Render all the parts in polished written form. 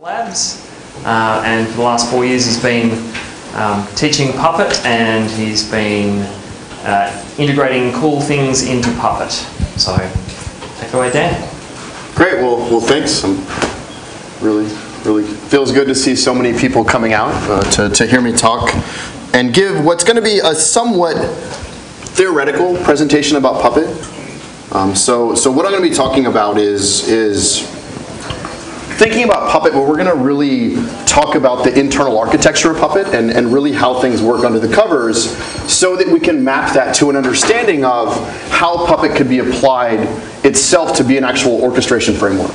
Labs, and for the last 4 years he's been teaching Puppet, and he's been integrating cool things into Puppet. So, take it away, Dan. Great. Well, thanks. I'm really feels good to see so many people coming out to hear me talk and give what's going to be a somewhat theoretical presentation about Puppet. So what I'm going to be talking about is thinking about Puppet, but we're going to really talk about the internal architecture of Puppet and really how things work under the covers so that we can map that to an understanding of how Puppet could be applied itself to be an actual orchestration framework.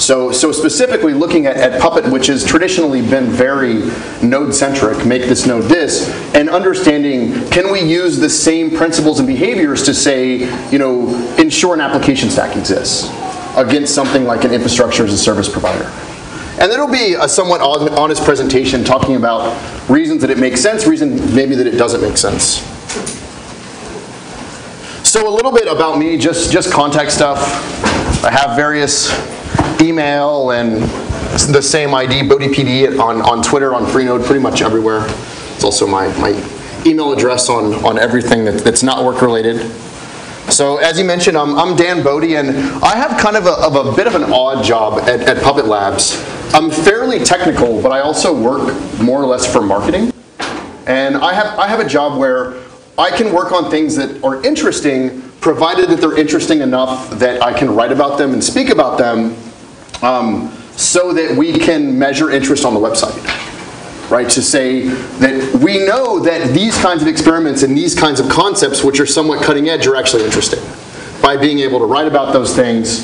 So specifically looking at Puppet, which has traditionally been very node-centric, make this node this, and understanding, can we use the same principles and behaviors to say, you know, ensure an application stack exists against something like an infrastructure as a service provider. And that'll be a somewhat honest presentation talking about reasons that it makes sense, reasons maybe that it doesn't make sense. So a little bit about me, just contact stuff. I have various email and the same ID, BodePD on Twitter, on Freenode, pretty much everywhere. It's also my email address on everything that's not work related. So as you mentioned, I'm Dan Bode, and I have kind of a bit of an odd job at Puppet Labs. I'm fairly technical, but I also work more or less for marketing. And I have a job where I can work on things that are interesting, provided that they're interesting enough that I can write about them and speak about them, so that we can measure interest on the website. Right, to say that we know that these kinds of experiments and these kinds of concepts, which are somewhat cutting edge, are actually interesting by being able to write about those things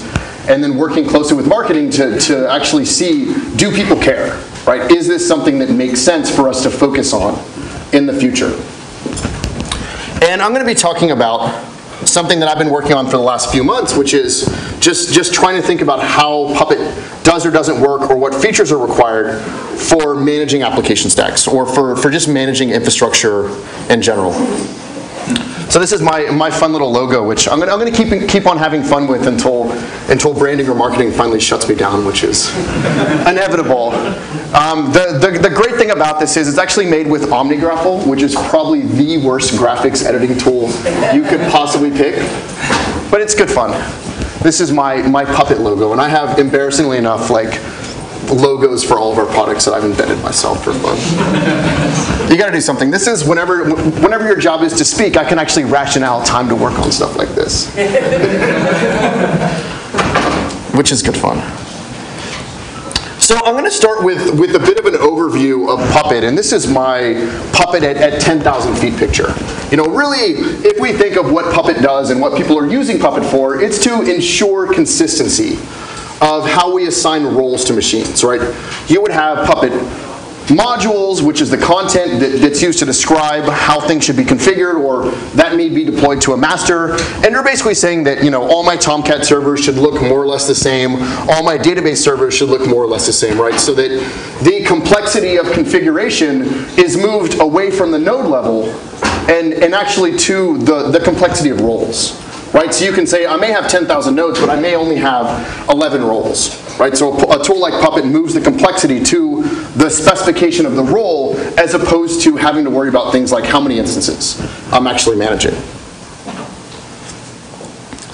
and then working closely with marketing to actually see, do people care? Right? Is this something that makes sense for us to focus on in the future? And I'm going to be talking about something that I've been working on for the last few months, which is just trying to think about how Puppet does or doesn't work, or what features are required for managing application stacks, or for just managing infrastructure in general. So this is my fun little logo, which I'm going to keep on having fun with until branding or marketing finally shuts me down, which is inevitable. The great thing about this is it's actually made with OmniGraffle, which is probably the worst graphics editing tool you could possibly pick, but it's good fun. This is my Puppet logo, and I have, embarrassingly enough, like logos for all of our products that I've invented myself for fun. You got to do something. This is whenever your job is to speak, I can actually rationale time to work on stuff like this, which is good fun. So I'm going to start with a bit of an overview of Puppet, and this is my Puppet at 10,000 feet picture. You know, really, if we think of what Puppet does and what people are using Puppet for, it's to ensure consistency of how we assign roles to machines, right? You would have Puppet modules, which is the content that's used to describe how things should be configured, or that may be deployed to a master. And you're basically saying that, you know, all my Tomcat servers should look more or less the same, all my database servers should look more or less the same, right? So that the complexity of configuration is moved away from the node level and actually to the complexity of roles. Right, so you can say, I may have 10,000 nodes, but I may only have 11 roles. Right, so a tool like Puppet moves the complexity to the specification of the role, as opposed to having to worry about things like how many instances I'm actually managing.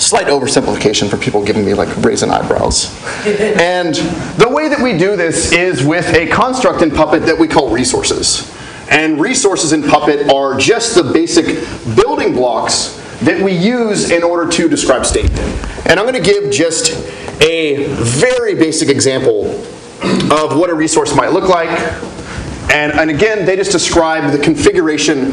Slight oversimplification for people giving me like brazen eyebrows. And the way that we do this is with a construct in Puppet that we call resources. And resources in Puppet are just the basic building blocks that we use in order to describe state. And I'm going to give just a very basic example of what a resource might look like. And again, they just describe the configuration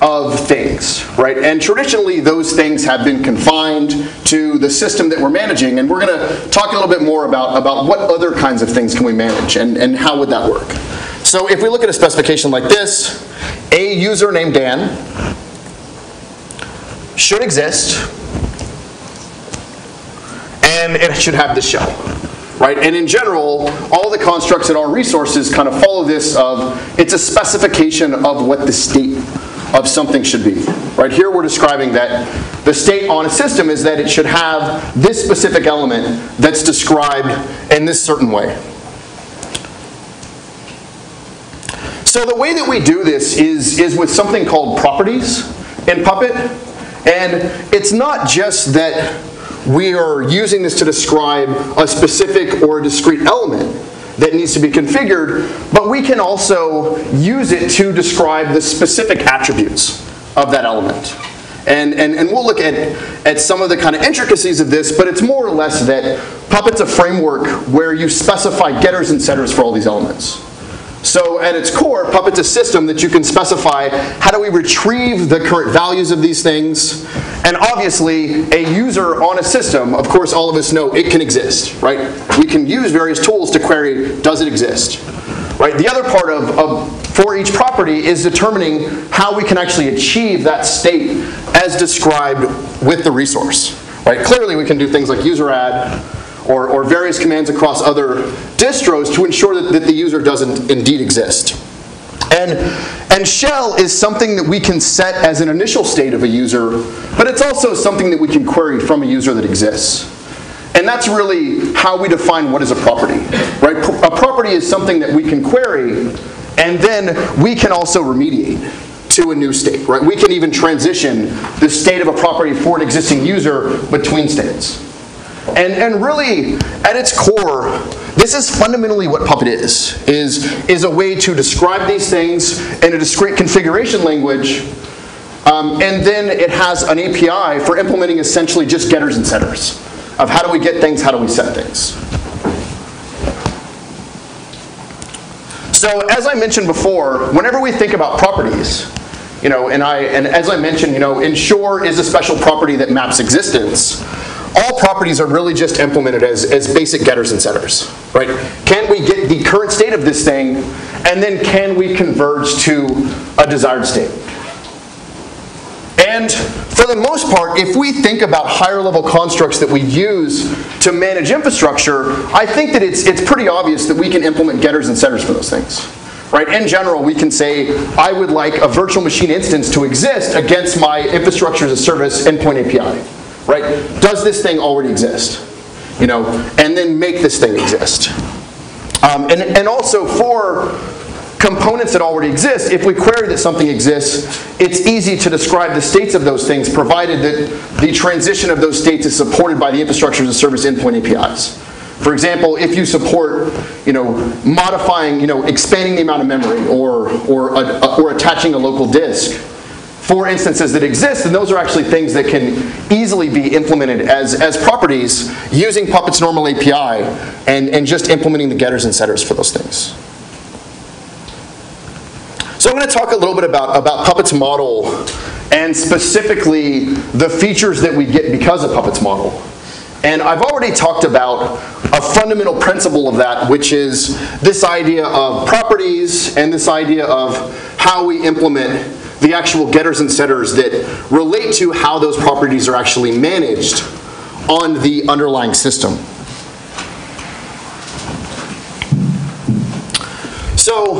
of things, right? And traditionally, those things have been confined to the system that we're managing. And we're going to talk a little bit more about what other kinds of things can we manage and how would that work. So if we look at a specification like this, a user named Dan should exist, and it should have the shell, right? And in general, all the constructs in our resources kind of follow this of, it's a specification of what the state of something should be, right? Here we're describing that the state on a system is that it should have this specific element that's described in this certain way. So the way that we do this is with something called properties in Puppet. And it's not just that we are using this to describe a specific or a discrete element that needs to be configured, but we can also use it to describe the specific attributes of that element. And we'll look at some of the kind of intricacies of this, but it's more or less that Puppet's a framework where you specify getters and setters for all these elements. So at its core, Puppet's a system that you can specify how do we retrieve the current values of these things. And obviously, a user on a system, of course all of us know it can exist, right? We can use various tools to query, does it exist? Right? The other part of for each property is determining how we can actually achieve that state as described with the resource. Right? Clearly we can do things like user add or various commands across other distros to ensure that the user doesn't indeed exist. And shell is something that we can set as an initial state of a user, but it's also something that we can query from a user that exists. And that's really how we define what is a property, right? A property is something that we can query, and then we can also remediate to a new state, right? We can even transition the state of a property for an existing user between states. And really, at its core, this is fundamentally what Puppet is a way to describe these things in a discrete configuration language, and then it has an API for implementing essentially just getters and setters of how do we get things, how do we set things. So as I mentioned before, whenever we think about properties, you know, and as I mentioned, you know, ensure is a special property that maps existence. All properties are really just implemented as basic getters and setters, right? Can we get the current state of this thing, and then can we converge to a desired state? And for the most part, if we think about higher level constructs that we use to manage infrastructure, I think that it's pretty obvious that we can implement getters and setters for those things. Right? In general, we can say, I would like a virtual machine instance to exist against my infrastructure as a service endpoint API. Right? Does this thing already exist? You know, and then make this thing exist. And also for components that already exist, if we query that something exists, it's easy to describe the states of those things, provided that the transition of those states is supported by the infrastructure as a service endpoint APIs. For example, if you support, you know, modifying, you know, expanding the amount of memory or attaching a local disk for instances that exist, then those are actually things that can easily be implemented as properties using Puppet's normal API and just implementing the getters and setters for those things. So I'm going to talk a little bit about Puppet's model and specifically the features that we get because of Puppet's model. And I've already talked about a fundamental principle of that, which is this idea of properties and this idea of how we implement the actual getters and setters that relate to how those properties are actually managed on the underlying system. So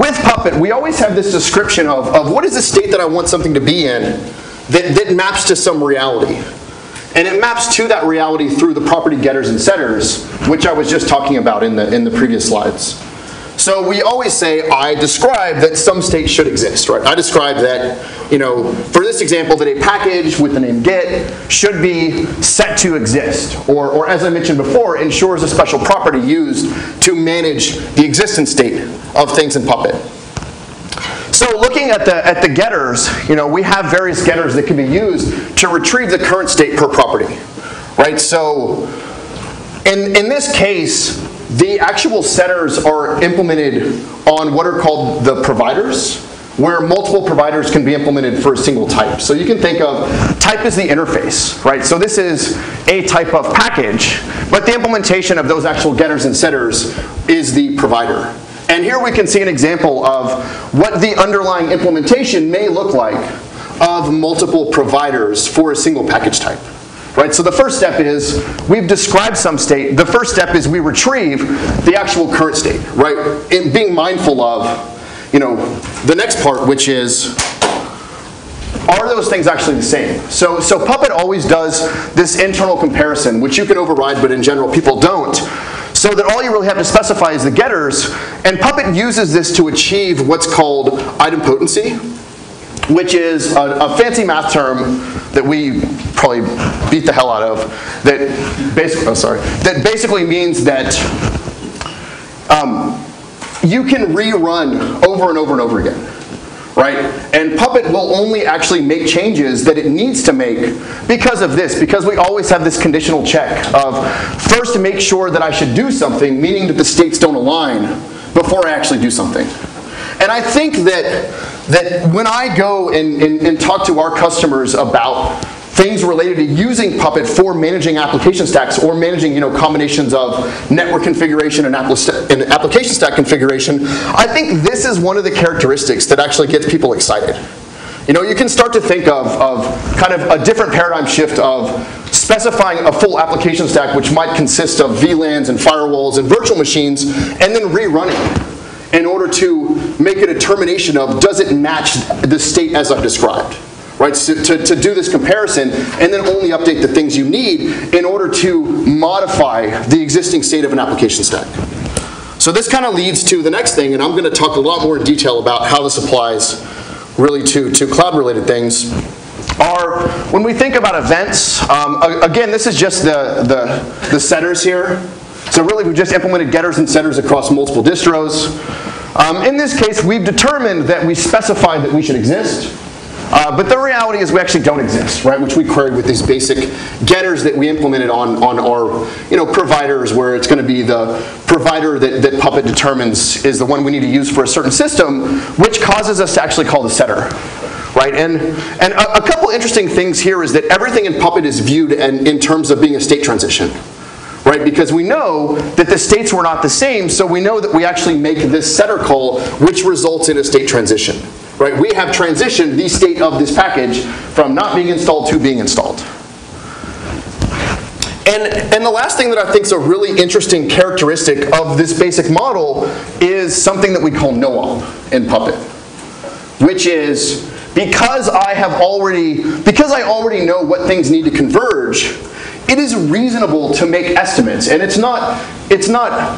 with Puppet, we always have this description of what is the state that I want something to be in that maps to some reality. And it maps to that reality through the property getters and setters, which I was just talking about in the previous slides. So we always say, I describe that some state should exist, right? I describe that, you know, for this example, that a package with the name get should be set to exist. Or as I mentioned before, ensures a special property used to manage the existence state of things in Puppet. So looking at the getters, you know, we have various getters that can be used to retrieve the current state per property, right? So in this case, the actual setters are implemented on what are called the providers, where multiple providers can be implemented for a single type. So you can think of type as the interface, right? So this is a type of package, but the implementation of those actual getters and setters is the provider. And here we can see an example of what the underlying implementation may look like of multiple providers for a single package type. Right, so the first step is we've described some state. The first step is we retrieve the actual current state, right? And being mindful of, you know, the next part, which is, are those things actually the same? So Puppet always does this internal comparison, which you can override, but in general people don't. so that all you really have to specify is the getters. And Puppet uses this to achieve what's called idempotency, which is a fancy math term that we probably beat the hell out of, that basically means that you can rerun over and over and over again, right? And Puppet will only actually make changes that it needs to make because of this, because we always have this conditional check of first make sure that I should do something, meaning that the states don't align before I actually do something. And I think that when I go and talk to our customers about things related to using Puppet for managing application stacks or managing, you know, combinations of network configuration and application stack configuration, I think this is one of the characteristics that actually gets people excited. You know, you can start to think of kind of a different paradigm shift of specifying a full application stack, which might consist of VLANs and firewalls and virtual machines, and then rerunning in order to make a determination of does it match the state as I've described. Right, so to do this comparison and then only update the things you need in order to modify the existing state of an application stack. So this kind of leads to the next thing, and I'm going to talk a lot more in detail about how this applies really to cloud-related things. Are when we think about events, again, this is just the setters here. So really, we've just implemented getters and setters across multiple distros. In this case, we've determined that we specified that we should exist. But the reality is we actually don't exist, right? Which we queried with these basic getters that we implemented on our, you know, providers, where it's going to be the provider that Puppet determines is the one we need to use for a certain system, which causes us to actually call the setter, right? And a couple interesting things here is that everything in Puppet is viewed in terms of being a state transition, right? Because we know that the states were not the same, so we know that we actually make this setter call, which results in a state transition. Right, we have transitioned the state of this package from not being installed to being installed. And the last thing that I think is a really interesting characteristic of this basic model is something that we call no-op in Puppet, which is because I already know what things need to converge, it is reasonable to make estimates, and it's not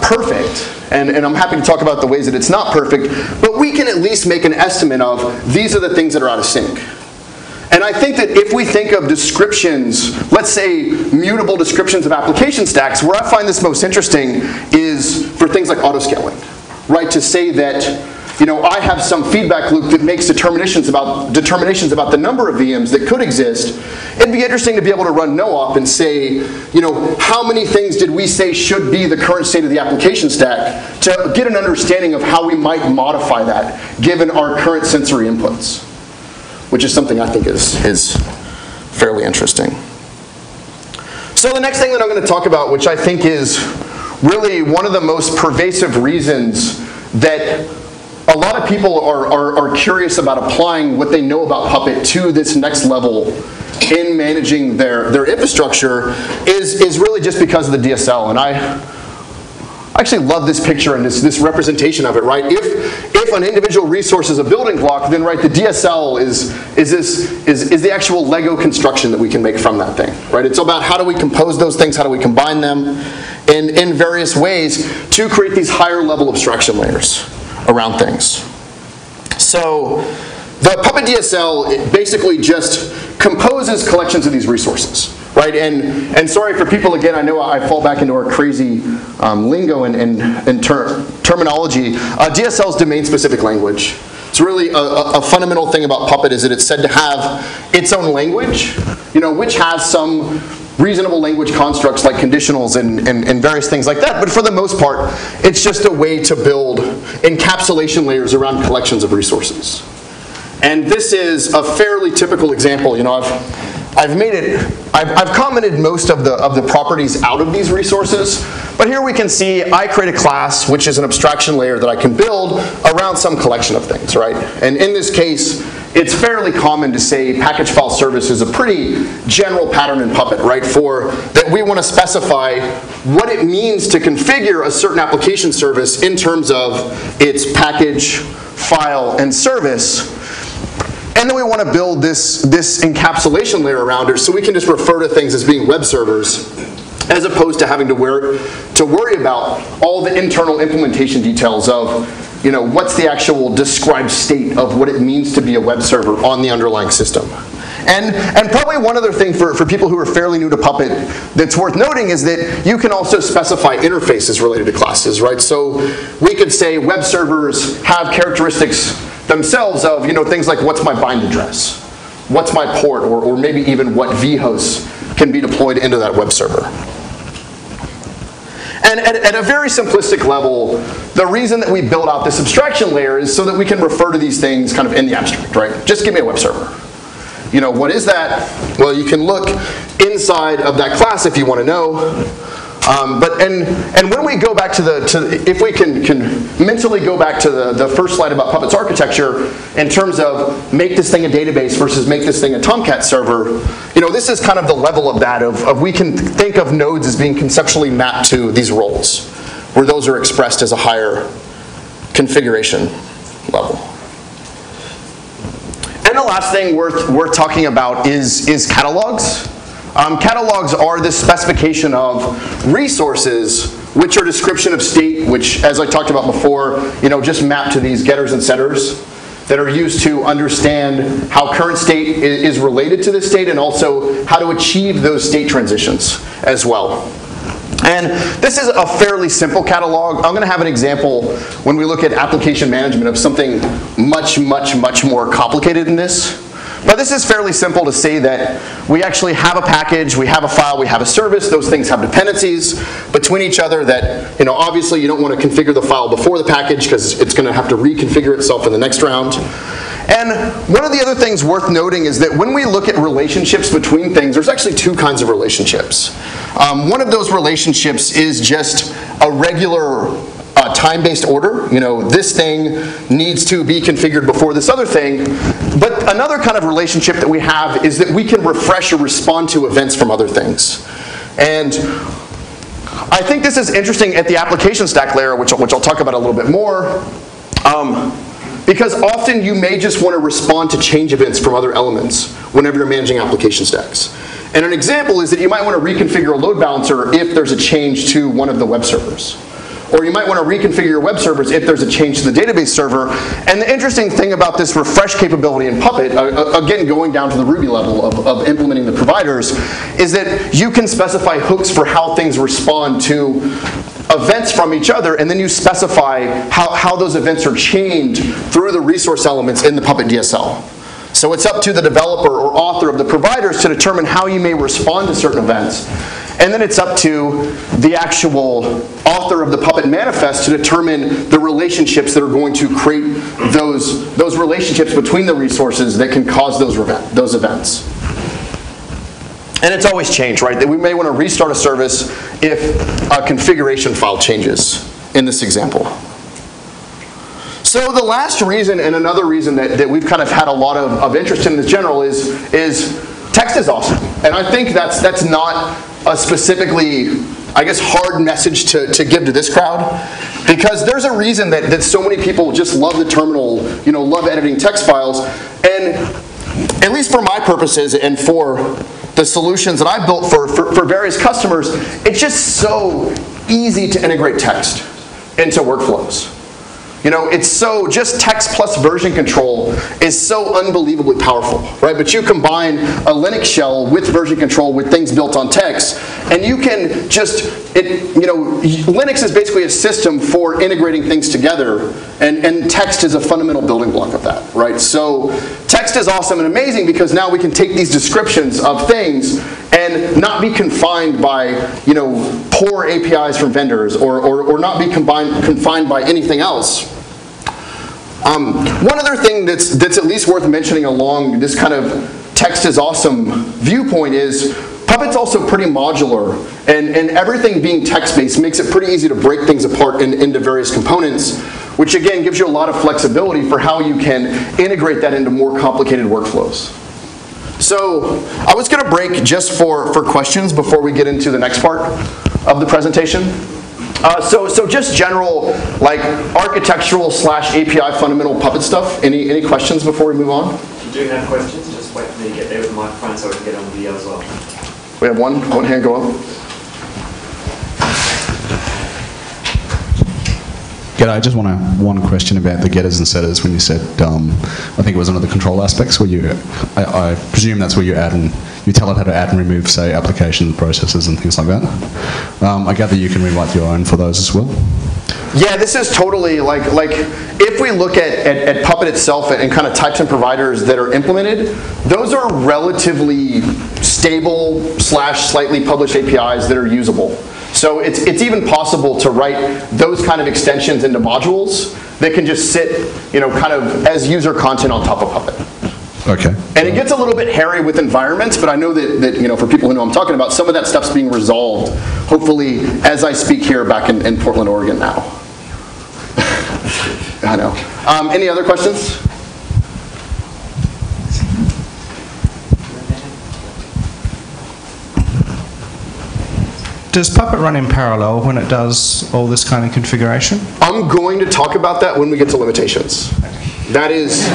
perfect, and I'm happy to talk about the ways that it's not perfect, but we can at least make an estimate of these are the things that are out of sync. And I think that if we think of descriptions, let's say mutable descriptions of application stacks, where I find this most interesting is for things like autoscaling, right? To say that, you know, I have some feedback loop that makes determinations about the number of VMs that could exist. It'd be interesting to be able to run no-op and say, you know, how many things did we say should be the current state of the application stack to get an understanding of how we might modify that given our current sensory inputs, which is something I think is fairly interesting. So the next thing that I'm going to talk about, which I think is really one of the most pervasive reasons that a lot of people are curious about applying what they know about Puppet to this next level in managing their infrastructure is really just because of the DSL. And I actually love this picture and this representation of it, right? If an individual resource is a building block, then right, the DSL is the actual Lego construction that we can make from that thing, right? It's about how do we compose those things, how do we combine them in various ways to create these higher level abstraction layers around things. So the Puppet DSL, it basically just composes collections of these resources, right? And sorry for people, again, I know I fall back into our crazy lingo and terminology. DSL is domain-specific language. It's really a fundamental thing about Puppet is that it's said to have its own language, you know, which has some reasonable language constructs like conditionals and various things like that, but for the most part, it's just a way to build encapsulation layers around collections of resources. And this is a fairly typical example. You know, I've commented most of the properties out of these resources, but here we can see I create a class, which is an abstraction layer that I can build around some collection of things, right? And in this case, it's fairly common to say package file service is a pretty general pattern in Puppet, right? For that we want to specify what it means to configure a certain application service in terms of its package, file, and service. And then we want to build this encapsulation layer around it so we can just refer to things as being web servers as opposed to having to worry about all the internal implementation details of, you know, what's the actual described state of what it means to be a web server on the underlying system. And probably one other thing for people who are fairly new to Puppet that's worth noting is that you can also specify interfaces related to classes, right? So we could say web servers have characteristics themselves of, you know, things like what's my bind address, what's my port, or maybe even what vhosts can be deployed into that web server. And at a very simplistic level, the reason that we build out this abstraction layer is so that we can refer to these things kind of in the abstract, right? Just give me a web server. You know, what is that? Well, you can look inside of that class if you want to know. And when we go back to the, if we can mentally go back to the first slide about Puppet's architecture in terms of make this thing a database versus make this thing a Tomcat server, you know, this is kind of the level of that, of we can think of nodes as being conceptually mapped to these roles, where those are expressed as a higher configuration level. And the last thing worth talking about is catalogs. Catalogs are the specification of resources, which are description of state, which, as I talked about before, you know, just map to these getters and setters that are used to understand how current state is related to this state, and also how to achieve those state transitions as well. And this is a fairly simple catalog. I'm going to have an example when we look at application management of something much, much, much more complicated than this. But this is fairly simple to say that we actually have a package, we have a file, we have a service. Those things have dependencies between each other that, you know, obviously you don't want to configure the file before the package because it's going to have to reconfigure itself in the next round. And one of the other things worth noting is that when we look at relationships between things, there's actually two kinds of relationships. One of those relationships is just a regular time-based order, you know, this thing needs to be configured before this other thing. But another kind of relationship that we have is that we can refresh or respond to events from other things. And I think this is interesting at the application stack layer, which I'll talk about a little bit more, because often you may just want to respond to change events from other elements whenever you're managing application stacks. And an example is that you might want to reconfigure a load balancer if there's a change to one of the web servers. Or you might want to reconfigure your web servers if there's a change to the database server. And the interesting thing about this refresh capability in Puppet, again going down to the Ruby level of implementing the providers, is that you can specify hooks for how things respond to events from each other, and then you specify how those events are chained through the resource elements in the Puppet DSL. So it's up to the developer or author of the providers to determine how you may respond to certain events. And then it's up to the actual author of the Puppet manifest to determine the relationships that are going to create those relationships between the resources that can cause those events. And it's always changed, right? That we may want to restart a service if a configuration file changes in this example. So the last reason, and another reason that we've kind of had a lot of interest in general is text is awesome. And I think that's not a specifically, I guess, hard message to give to this crowd, because there's a reason that so many people just love the terminal, you know, love editing text files. And at least for my purposes and for the solutions that I've built for various customers, it's just so easy to integrate text into workflows. You know, it's so, just text plus version control is so unbelievably powerful, right? But you combine a Linux shell with version control with things built on text, and you can just, you know, Linux is basically a system for integrating things together, and text is a fundamental building block of that, right? So text is awesome and amazing because now we can take these descriptions of things and not be confined by, you know, poor APIs from vendors, or not be confined by anything else. One other thing that's at least worth mentioning along this kind of text is awesome viewpoint is Puppet's also pretty modular, and everything being text-based makes it pretty easy to break things apart into various components, which again gives you a lot of flexibility for how you can integrate that into more complicated workflows. So I was going to break just for questions before we get into the next part of the presentation. So just general, like, architectural / API fundamental Puppet stuff. Any questions before we move on? If you do have questions, just wait for me to get there with the microphone so we can get on video as well. We have one hand go up. G'day, I just want one question about the getters and setters when you said, I think it was under the control aspects where you, I presume that's where you add and, you tell it how to add and remove, say, application processes and things like that. I gather you can rewrite your own for those as well. Yeah, this is totally like if we look at Puppet itself and kind of types and providers that are implemented, those are relatively stable / slightly published APIs that are usable. So it's even possible to write those kind of extensions into modules that can just sit, you know, kind of as user content on top of Puppet. Okay. And it gets a little bit hairy with environments, but I know that you know, for people who know I'm talking about, some of that stuff's being resolved, hopefully, as I speak here back in Portland, Oregon now. I know. Any other questions? Does Puppet run in parallel when it does all this kind of configuration? I'm going to talk about that when we get to limitations. That is...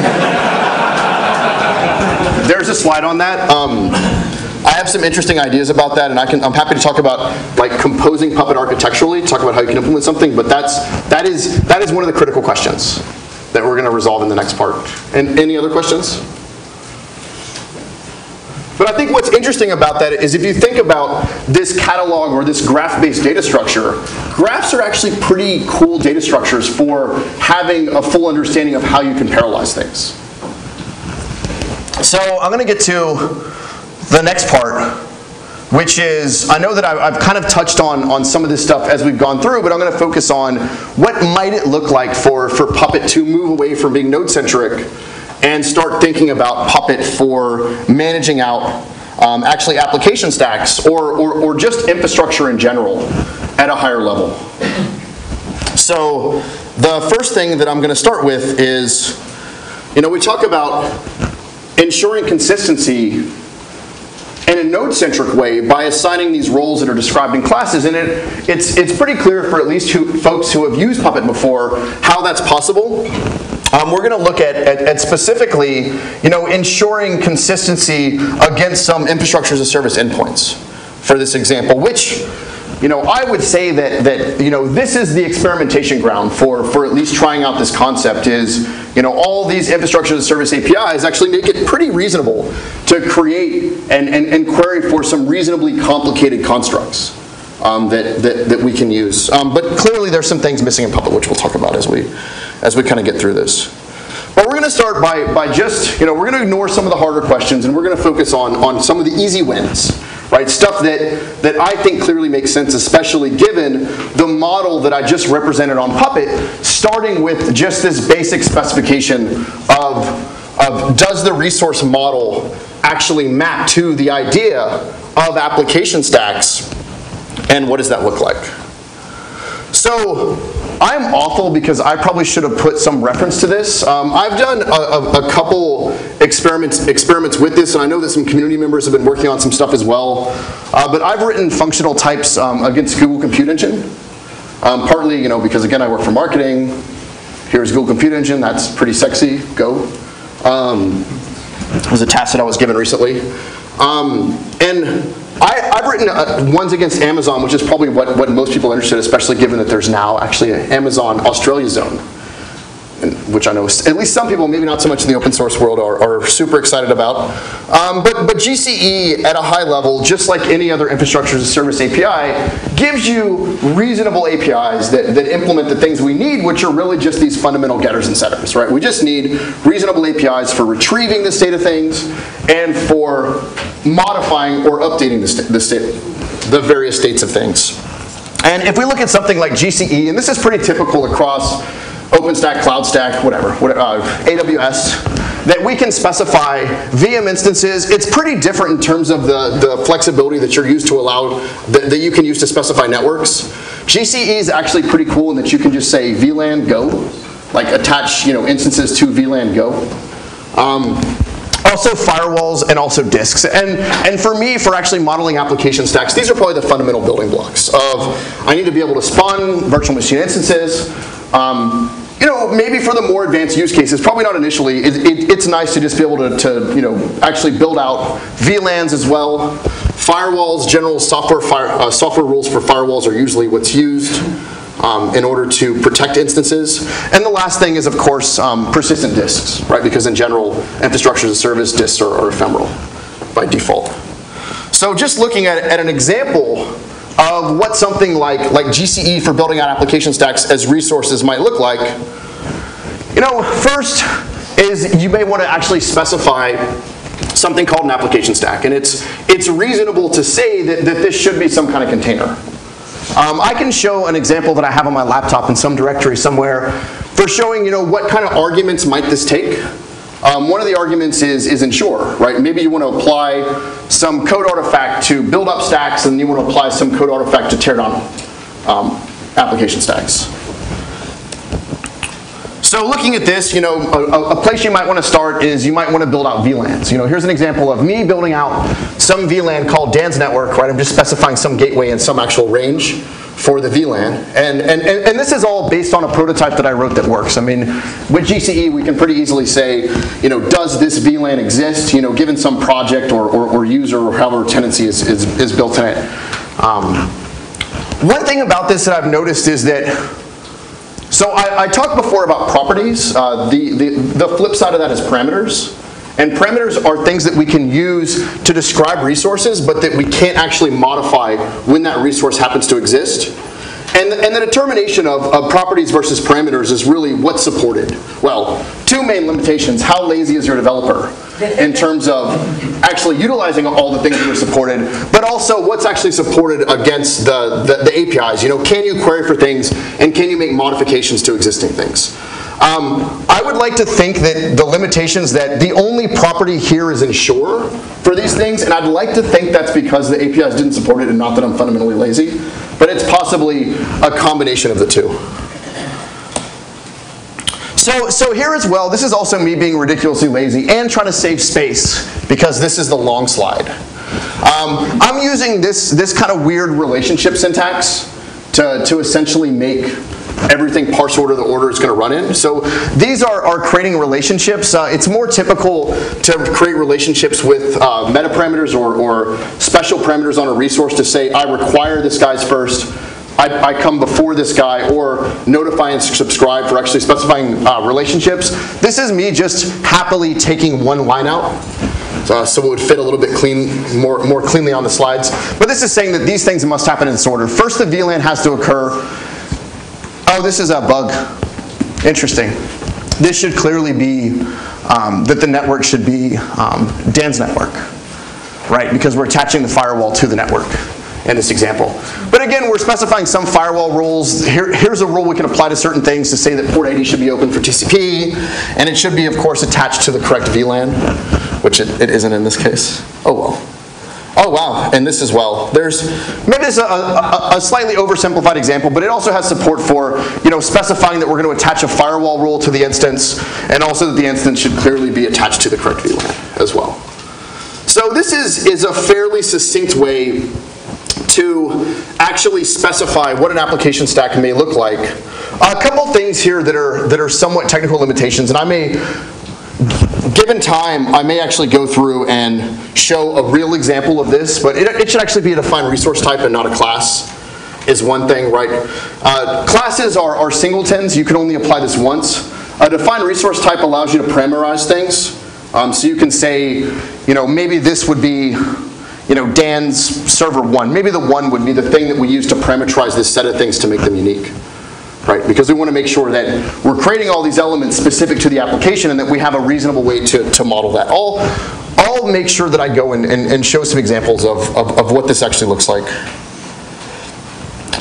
There's a slide on that. I have some interesting ideas about that, and I'm happy to talk about like composing Puppet architecturally, talk about how you can implement something. But that is one of the critical questions that we're going to resolve in the next part. And any other questions? But I think what's interesting about that is if you think about this catalog or this graph-based data structure, graphs are actually pretty cool data structures for having a full understanding of how you can parallelize things. So I'm going to get to the next part, which is, I know that I've kind of touched on some of this stuff as we've gone through, but I'm going to focus on what might it look like for Puppet to move away from being node-centric and start thinking about Puppet for managing out actually application stacks or just infrastructure in general at a higher level. So the first thing that I'm going to start with is, you know, we talk about ensuring consistency in a node-centric way by assigning these roles that are described in classes. And it's pretty clear for at least folks who have used Puppet before how that's possible. We're going to look at specifically, you know, ensuring consistency against some infrastructure as a service endpoints for this example, which, you know, I would say that you know, this is the experimentation ground for at least trying out this concept is, you know, all these infrastructure as a service APIs actually make it pretty reasonable to create and query for some reasonably complicated constructs that we can use. But clearly there's some things missing in Puppet, which we'll talk about as we kind of get through this. But we're going to start by just, you know, we're going to ignore some of the harder questions and we're going to focus on some of the easy wins. Right, stuff that I think clearly makes sense, especially given the model that I just represented on Puppet, starting with just this basic specification of does the resource model actually map to the idea of application stacks, and what does that look like? So I'm awful because I probably should have put some reference to this. I've done a couple experiments with this, and I know that some community members have been working on some stuff as well. But I've written functional types against Google Compute Engine, partly, you know, because again I work for marketing. Here's Google Compute Engine. That's pretty sexy. Go. It was a task that I was given recently, and I've written ones against Amazon, which is probably what most people are interested in, especially given that there's now actually an Amazon Australia zone, which I know at least some people, maybe not so much in the open source world, are super excited about. But GCE at a high level, just like any other infrastructure as a service API, gives you reasonable APIs that implement the things we need, which are really just these fundamental getters and setters, right? We just need reasonable APIs for retrieving the state of things and for modifying or updating the various states of things. And if we look at something like GCE, and this is pretty typical across OpenStack, CloudStack, whatever AWS, that we can specify VM instances. It's pretty different in terms of the flexibility that you're used to allow, that you can use to specify networks. GCE is actually pretty cool in that you can just say VLAN go, like attach, you know, instances to VLAN go. Also firewalls and also disks. And for me, for actually modeling application stacks, these are probably the fundamental building blocks of I need to be able to spawn virtual machine instances. You know, maybe for the more advanced use cases, probably not initially, it's nice to just be able to, you know, actually build out VLANs as well. Firewalls, general software rules for firewalls are usually what's used. in order to protect instances. And the last thing is, of course, persistent disks, right? Because in general, infrastructure as a service, disks are ephemeral by default. So just looking at an example of what something like GCE for building out application stacks as resources might look like, you know, first is you may want to actually specify something called an application stack. And it's reasonable to say that this should be some kind of container. I can show an example that I have on my laptop in some directory somewhere for showing, you know, what kind of arguments might this take. One of the arguments is ensure, right? Maybe you want to apply some code artifact to build up stacks, and you want to apply some code artifact to tear down application stacks. So looking at this, you know, a place you might want to start is you might want to build out VLANs. You know, here's an example of me building out some VLAN called Dan's Network, right? I'm just specifying some gateway and some actual range for the VLAN. And this is all based on a prototype that I wrote that works. I mean, with GCE, we can pretty easily say, you know, does this VLAN exist, you know, given some project or user or however tenancy is built in it. One thing about this that I've noticed is that, so I talked before about properties. The flip side of that is parameters. And parameters are things that we can use to describe resources, but that we can't actually modify when that resource happens to exist. And the determination of properties versus parameters is really what's supported. Well, two main limitations. How lazy is your developer in terms of actually utilizing all the things that are supported, but also what's actually supported against the APIs. You know, can you query for things, and can you make modifications to existing things? I would like to think that the limitations that the only property here is ensure for these things, and I'd like to think that's because the APIs didn't support it and not that I'm fundamentally lazy, but it's possibly a combination of the two. So here as well, this is also me being ridiculously lazy and trying to save space because this is the long slide. I'm using this kind of weird relationship syntax to essentially make everything parse order the order it's going to run in. So these are creating relationships. It's more typical to create relationships with metaparameters or special parameters on a resource to say, I require this guy's first, I come before this guy, or notify and subscribe for actually specifying relationships. This is me just happily taking one line out. So it would fit a little bit more cleanly on the slides. But this is saying that these things must happen in this order. First, the VLAN has to occur. Oh, this is a bug. Interesting. This should clearly be that the network should be Dan's network, right? Because we're attaching the firewall to the network in this example. But again, we're specifying some firewall rules. Here's a rule we can apply to certain things to say that port 80 should be open for TCP, and it should be, of course, attached to the correct VLAN, which it isn't in this case. Oh, well. Oh wow, and this as well. There's maybe this is a slightly oversimplified example, but it also has support for, you know, specifying that we're going to attach a firewall rule to the instance, and also that the instance should clearly be attached to the correct VLAN as well. So this is a fairly succinct way to actually specify what an application stack may look like. A couple things here that are somewhat technical limitations, and I may, given time, I may actually go through and show a real example of this, but it should actually be a defined resource type and not a class is one thing, right? Classes are singletons. You can only apply this once. A defined resource type allows you to parameterize things. So you can say, you know, maybe this would be, you know, Dan's server 1. Maybe the 1 would be the thing that we use to parameterize this set of things to make them unique. Right, because we want to make sure that we're creating all these elements specific to the application and that we have a reasonable way to model that. I'll make sure that I go and show some examples of what this actually looks like.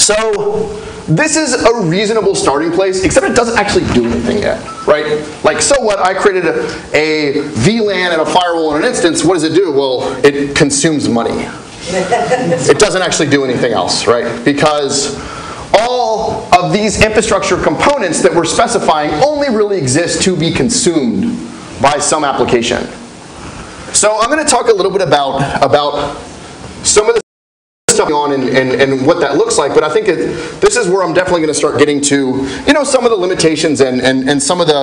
So this is a reasonable starting place, except it doesn't actually do anything yet. Right? Like, so what? I created a VLAN and a firewall in an instance. What does it do? Well, it consumes money. It doesn't actually do anything else, right? Because all of these infrastructure components that we're specifying only really exist to be consumed by some application. So I'm going to talk a little bit about some of the stuff going on and what that looks like, but I think this is where I'm definitely going to start getting to, you know, some of the limitations and some of the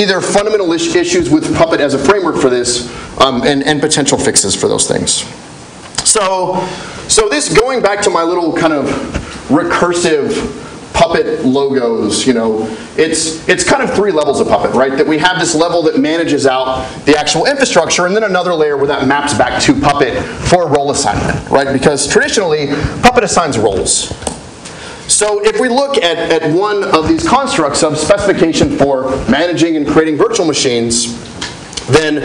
either fundamental issues with Puppet as a framework for this and potential fixes for those things. So this, going back to my little kind of recursive Puppet logos, you know, it's kind of three levels of Puppet, right? That we have this level that manages out the actual infrastructure, and then another layer where that maps back to Puppet for role assignment, right? Because traditionally, Puppet assigns roles. So if we look at one of these constructs of specification for managing and creating virtual machines, then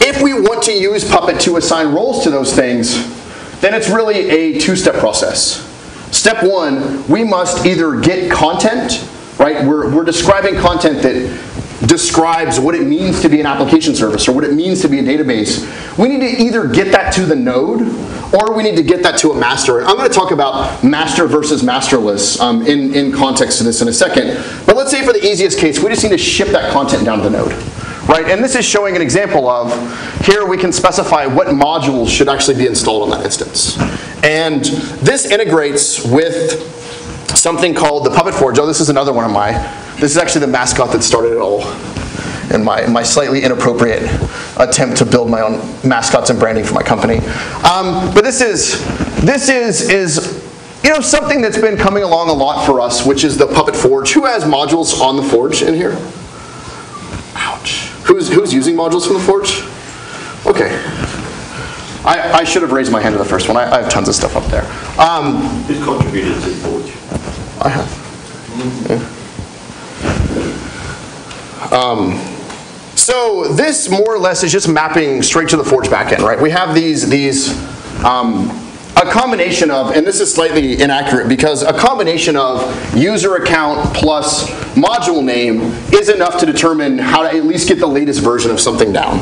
if we want to use Puppet to assign roles to those things, then it's really a two-step process. Step one, we must either get content, right? We're describing content that describes what it means to be an application service or what it means to be a database. We need to either get that to the node or we need to get that to a master. I'm going to talk about master versus masterless in context to this in a second. But let's say for the easiest case, we just need to ship that content down to the node. Right, and this is showing an example of, here we can specify what modules should actually be installed on that instance. And this integrates with something called the Puppet Forge. Oh, this is another one of my, this is actually the mascot that started it all in my slightly inappropriate attempt to build my own mascots and branding for my company. But this is you know, something that's been coming along a lot for us, which is the Puppet Forge. Who has modules on the Forge in here? Ouch. Who's using modules from the Forge? Okay. I should have raised my hand to the first one. I have tons of stuff up there. Who's contributed to the Forge? I have. Yeah. So this more or less is just mapping straight to the Forge backend, right? We have a combination of, and this is slightly inaccurate because a combination of user account plus module name is enough to determine how to at least get the latest version of something down.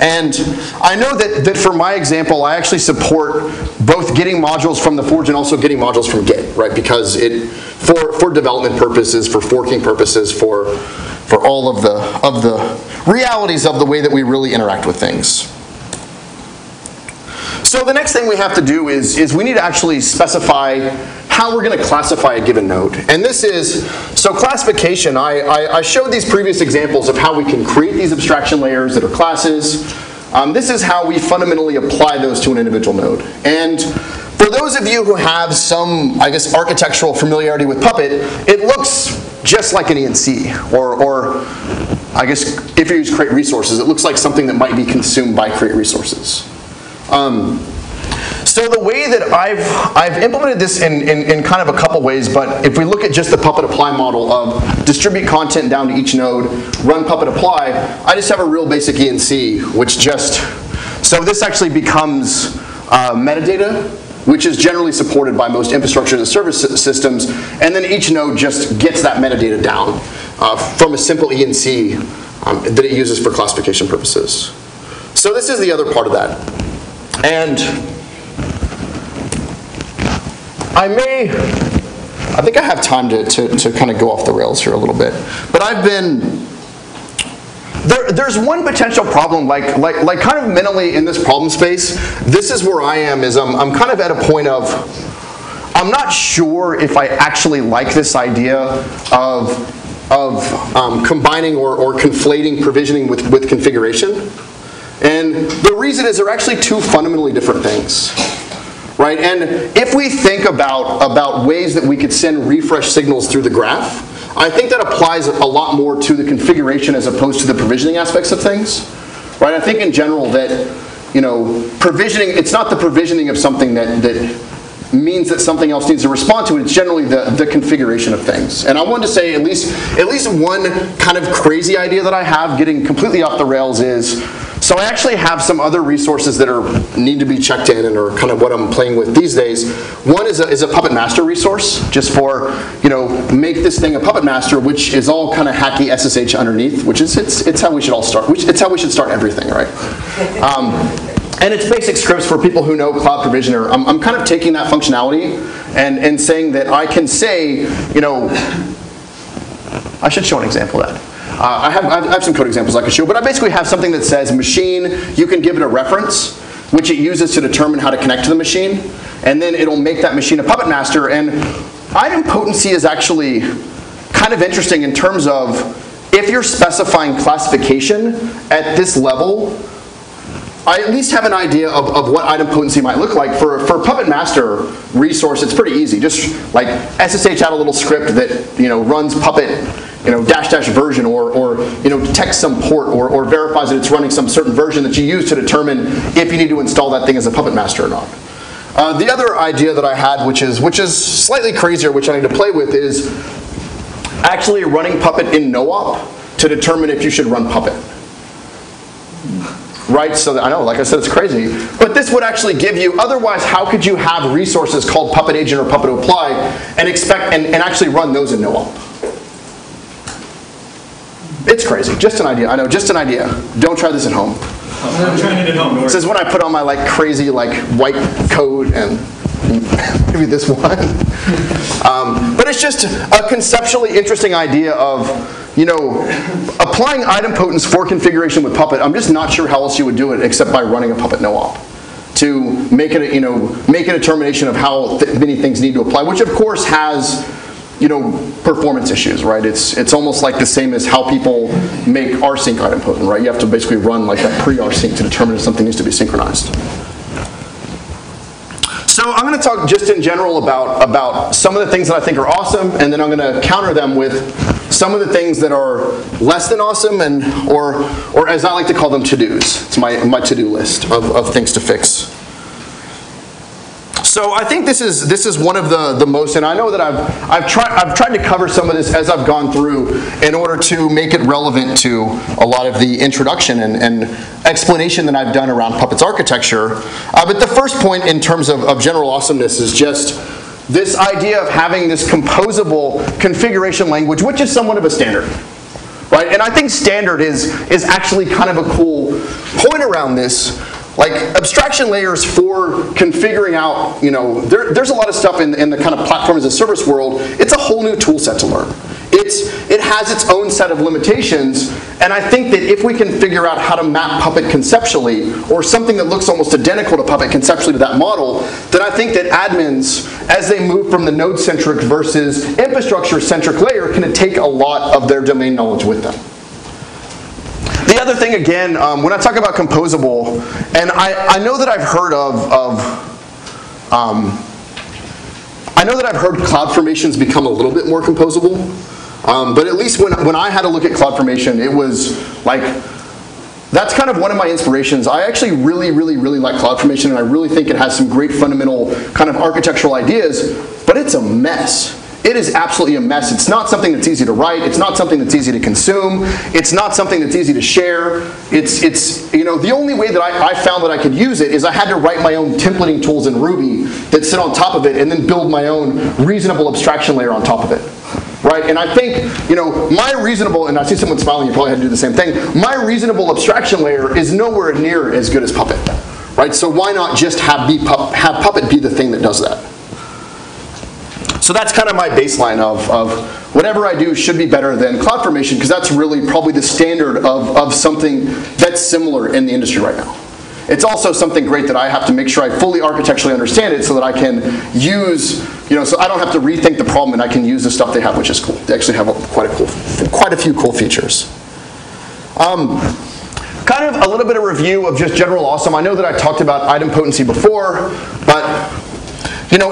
And I know that for my example, I actually support both getting modules from the Forge and also getting modules from Git, right? Because for development purposes, for forking purposes, for all of the realities of the way that we really interact with things. So the next thing we have to do is we need to actually specify how we're going to classify a given node. And this is, so classification, I showed these previous examples of how we can create these abstraction layers that are classes. This is how we fundamentally apply those to an individual node. And for those of you who have some, I guess, architectural familiarity with Puppet, it looks just like an ENC, or I guess if you use create resources, it looks like something that might be consumed by create resources. So the way that I've implemented this in kind of a couple ways, but if we look at just the Puppet Apply model of distribute content down to each node, run Puppet Apply, I just have a real basic ENC, which just, so this actually becomes metadata, which is generally supported by most infrastructure as a service systems, and then each node just gets that metadata down from a simple ENC that it uses for classification purposes. So this is the other part of that. And I think I have time to kind of go off the rails here a little bit. But I've been, there's one potential problem, like kind of mentally in this problem space, this is where I am, is I'm kind of at a point of, I'm not sure if I actually like this idea of combining or conflating provisioning with configuration. And the reason is they're actually two fundamentally different things, right? And if we think about ways that we could send refresh signals through the graph, I think that applies a lot more to the configuration as opposed to the provisioning aspects of things, right? I think in general that, you know, provisioning, it's not the provisioning of something that means that something else needs to respond to it. It's generally the configuration of things. And I wanted to say at least one kind of crazy idea that I have getting completely off the rails is, so I actually have some other resources that need to be checked in and are kind of what I'm playing with these days. One is a Puppet Master resource, just for, you know, make this thing a Puppet Master, which is all kind of hacky SSH underneath, which is it's how we should all start. It's how we should start everything, right? And it's basic scripts for people who know Cloud Provisioner. I'm kind of taking that functionality and saying that I can say, you know, I should show an example of that. I have some code examples I can show, but I basically have something that says machine, you can give it a reference, which it uses to determine how to connect to the machine, and then it'll make that machine a Puppet Master. And item potency is actually kind of interesting in terms of if you're specifying classification at this level, I at least have an idea of what idempotency might look like. For Puppet Master resource, it's pretty easy. Just like SSH out a little script that runs Puppet dash version or detects some port or verifies that it's running some certain version that you use to determine if you need to install that thing as a Puppet Master or not. The other idea that I had, which is slightly crazier, which I need to play with, is actually running Puppet in no-op to determine if you should run Puppet. Right, so that, I know, like I said, it's crazy. But this would actually give you, otherwise how could you have resources called Puppet Agent or Puppet Apply and expect, and actually run those in no-op? It's crazy, just an idea, I know, just an idea. Don't try this at home. I'm trying it at home. This is when I put on my crazy white coat and maybe this one. But it's just a conceptually interesting idea of applying idempotence for configuration with Puppet. I'm just not sure how else you would do it except by running a Puppet no-op to make it make a determination of how many things need to apply, which of course has performance issues, right? It's almost like the same as how people make rsync idempotent, right? You have to basically run that pre-rsync to determine if something needs to be synchronized. So I'm going to talk just in general about some of the things that I think are awesome, and then I'm going to counter them with some of the things that are less than awesome, and or as I like to call them, to-dos. It's my to-do list of things to fix. So I think this is one of the most, and I know that I've tried to cover some of this as I've gone through in order to make it relevant to a lot of the introduction and explanation that I've done around Puppet's architecture. But the first point in terms of general awesomeness is just this idea of having this composable configuration language, which is somewhat of a standard. Right? And I think standard is actually kind of a cool point around this. Abstraction layers for configuring out, there's a lot of stuff in the kind of platform as a service world. It's a whole new tool set to learn. It has its own set of limitations, and I think that if we can figure out how to map Puppet conceptually, or something that looks almost identical to Puppet conceptually to that model, then I think that admins, as they move from the node-centric versus infrastructure-centric layer, can take a lot of their domain knowledge with them. The other thing, again, when I talk about composable, and I know that I've heard I know that I've heard CloudFormation's become a little bit more composable, but at least when I had a look at CloudFormation, it was that's kind of one of my inspirations. I actually really, really, really like CloudFormation, and I really think it has some great fundamental kind of architectural ideas, but it's a mess. It is absolutely a mess. It's not something that's easy to write. It's not something that's easy to consume. It's not something that's easy to share. It's the only way that I found that I could use it is I had to write my own templating tools in Ruby that sit on top of it and then build my own reasonable abstraction layer on top of it, right? And I think, my reasonable, and I see someone smiling, you probably had to do the same thing, my reasonable abstraction layer is nowhere near as good as Puppet, right? So why not just have Puppet be the thing that does that? So that's kind of my baseline of whatever I do should be better than CloudFormation, because that's really probably the standard of something that's similar in the industry right now. It's also something great that I have to make sure I fully architecturally understand it so that I can use, so I don't have to rethink the problem and I can use the stuff they have, which is cool. They actually have quite a few cool features. Kind of a little bit of review of just general awesome. I know that I talked about idempotency before, but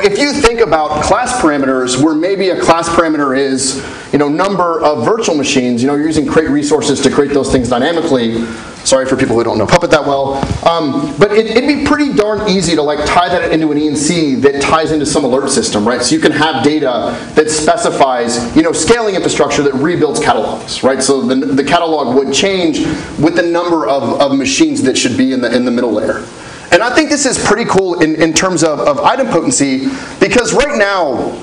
if you think about class parameters, where maybe a class parameter is, number of virtual machines, you're using create resources to create those things dynamically. Sorry for people who don't know Puppet that well. But it'd be pretty darn easy to tie that into an ENC that ties into some alert system, right? So you can have data that specifies, scaling infrastructure that rebuilds catalogs, right? So the catalog would change with the number of machines that should be in the middle layer. And I think this is pretty cool in terms of idempotency, because right now,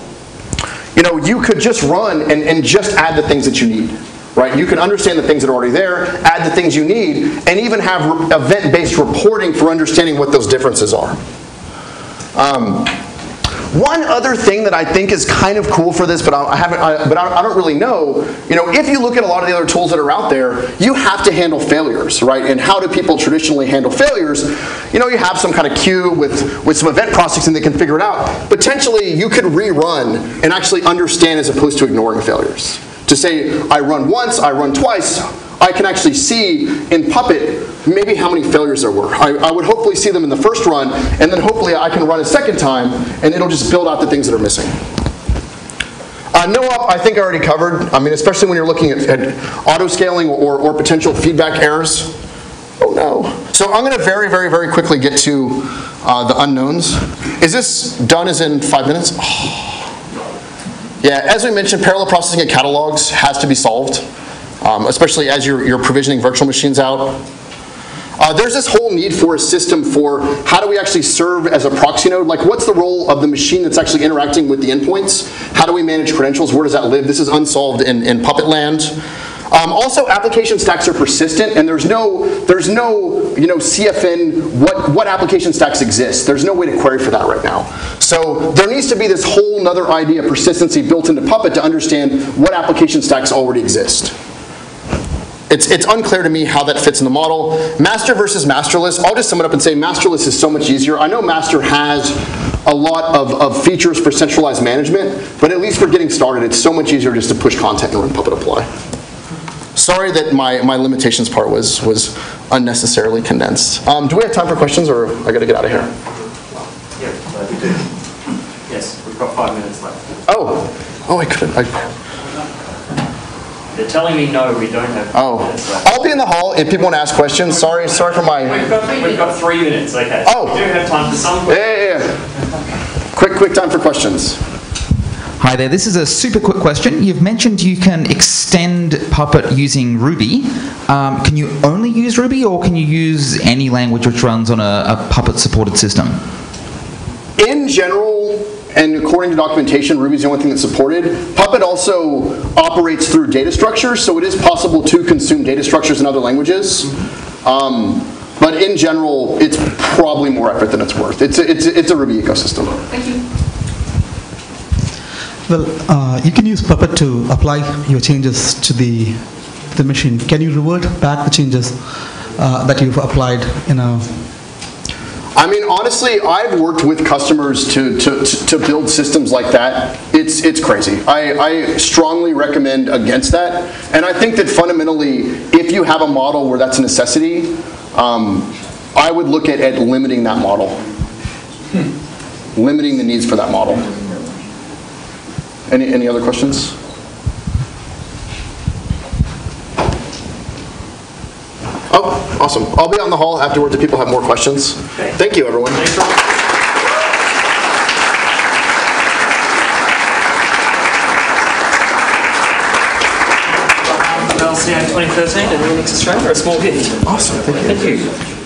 you could just run and just add the things that you need, right? You can understand the things that are already there, add the things you need, and even have event-based reporting for understanding what those differences are. One other thing that I think is kind of cool for this, but I don't really know. If you look at a lot of the other tools that are out there, you have to handle failures, right? And how do people traditionally handle failures? You have some kind of queue with some event processing that can figure it out. Potentially, you could rerun and actually understand as opposed to ignoring failures. to say I run once, I run twice, I can actually see in Puppet maybe how many failures there were. I would hopefully see them in the first run, and then hopefully I can run a second time, and it'll just build out the things that are missing. No-op, I think I already covered. I mean, especially when you're looking at auto-scaling or potential feedback errors. Oh no. So I'm going to very, very, very quickly get to the unknowns. Is this done as in 5 minutes? Oh. Yeah, as we mentioned, parallel processing of catalogs has to be solved, especially as you're provisioning virtual machines out. There's this whole need for a system for how do we actually serve as a proxy node? Like, what's the role of the machine that's actually interacting with the endpoints? How do we manage credentials? Where does that live? This is unsolved in Puppet land. Also, application stacks are persistent, and there's no CFN what application stacks exist. There's no way to query for that right now. So there needs to be this whole nother idea of persistency built into Puppet to understand what application stacks already exist. It's unclear to me how that fits in the model. Master versus masterless, I'll just sum it up and say masterless is so much easier. I know master has a lot of features for centralized management, but at least for getting started, it's so much easier just to push content and run Puppet apply. Sorry that my limitations part was unnecessarily condensed. Do we have time for questions, or I got to get out of here? Yeah, we do. Yes, we've got 5 minutes left. Oh, I couldn't. They're telling me no, we don't have. Oh, I'll be in the hall if people want to ask questions. Sorry for my. We've got 3 minutes. Okay. Oh, we do have time for some questions. Yeah. Quick time for questions. Hi there. This is a super quick question. You've mentioned you can extend Puppet using Ruby. Can you only use Ruby, or can you use any language which runs on a Puppet supported system? In general. And according to documentation, Ruby's the only thing that's supported. Puppet also operates through data structures, so it is possible to consume data structures in other languages. But in general, it's probably more effort than it's worth. It's a Ruby ecosystem. Thank you. Well, you can use Puppet to apply your changes to the machine. Can you revert back the changes that you've applied in a... I mean, honestly, I've worked with customers to build systems like that. It's crazy. I strongly recommend against that. And I think that fundamentally, if you have a model where that's a necessity, I would look at limiting that model. Limiting the needs for that model. Any other questions? Oh, awesome. I'll be on the hall afterwards if people have more questions. Okay. Thank you, everyone. Thanks. LCA 2013 and Linux Australia, a small hit. Awesome. Thank you.